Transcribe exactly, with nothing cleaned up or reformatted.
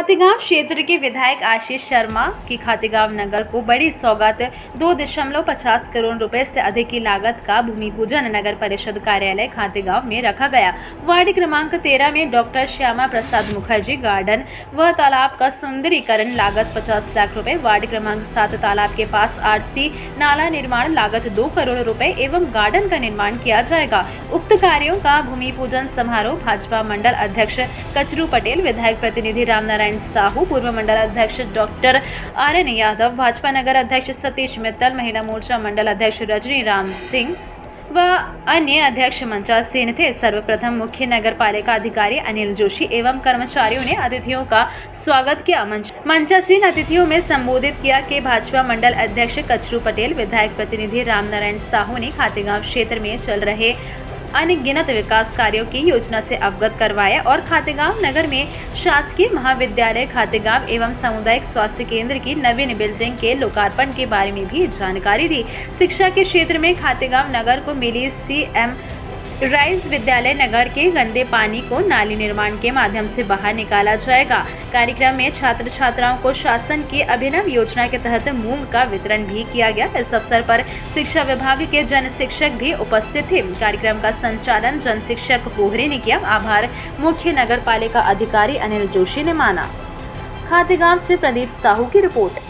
खातेगांव क्षेत्र के विधायक आशीष शर्मा की खातेगांव नगर को बड़ी सौगात दो दशमलव पचास करोड़ रुपए से अधिक की लागत का भूमि पूजन नगर परिषद कार्यालय खातेगांव में रखा गया। वार्ड क्रमांक तेरह में डॉक्टर श्यामा प्रसाद मुखर्जी गार्डन व तालाब का सुंदरीकरण लागत पचास लाख रुपए, वार्ड क्रमांक सात तालाब के पास आर सी नाला निर्माण लागत दो करोड़ रुपए एवं गार्डन का निर्माण किया जाएगा। उक्त कार्यों का भूमि पूजन समारोह भाजपा मंडल अध्यक्ष कचरू पटेल, विधायक प्रतिनिधि राम नारायण साहू, पूर्व मंडल अध्यक्ष डॉक्टर आर यादव, भाजपा नगर अध्यक्ष सतीश मित्तल, महिला मोर्चा मंडल अध्यक्ष रजनी राम सिंह व अन्य अध्यक्ष मंचा सिंह थे। सर्वप्रथम मुख्य नगर पालिका अधिकारी अनिल जोशी एवं कर्मचारियों ने अतिथियों का स्वागत किया। मंचा सिंह अतिथियों में संबोधित किया कि भाजपा मंडल अध्यक्ष कचरू पटेल, विधायक प्रतिनिधि राम नारायण साहू ने खातेगांव क्षेत्र में चल रहे अनगिनत विकास कार्यों की योजना से अवगत करवाया और खातेगांव नगर में शासकीय महाविद्यालय खातेगांव एवं सामुदायिक स्वास्थ्य केंद्र की नवीन बिल्डिंग के लोकार्पण के बारे में भी जानकारी दी। शिक्षा के क्षेत्र में खातेगांव नगर को मिली सीएम राइज विद्यालय नगर के गंदे पानी को नाली निर्माण के माध्यम से बाहर निकाला जाएगा। कार्यक्रम में छात्र छात्राओं को शासन की अभिनव योजना के तहत मूंग का वितरण भी किया गया। इस अवसर पर शिक्षा विभाग के जन शिक्षक भी उपस्थित थे। कार्यक्रम का संचालन जन शिक्षक पोहरे ने किया। आभार मुख्य नगर पालिका अधिकारी अनिल जोशी ने माना। खातेगांव से प्रदीप साहू की रिपोर्ट।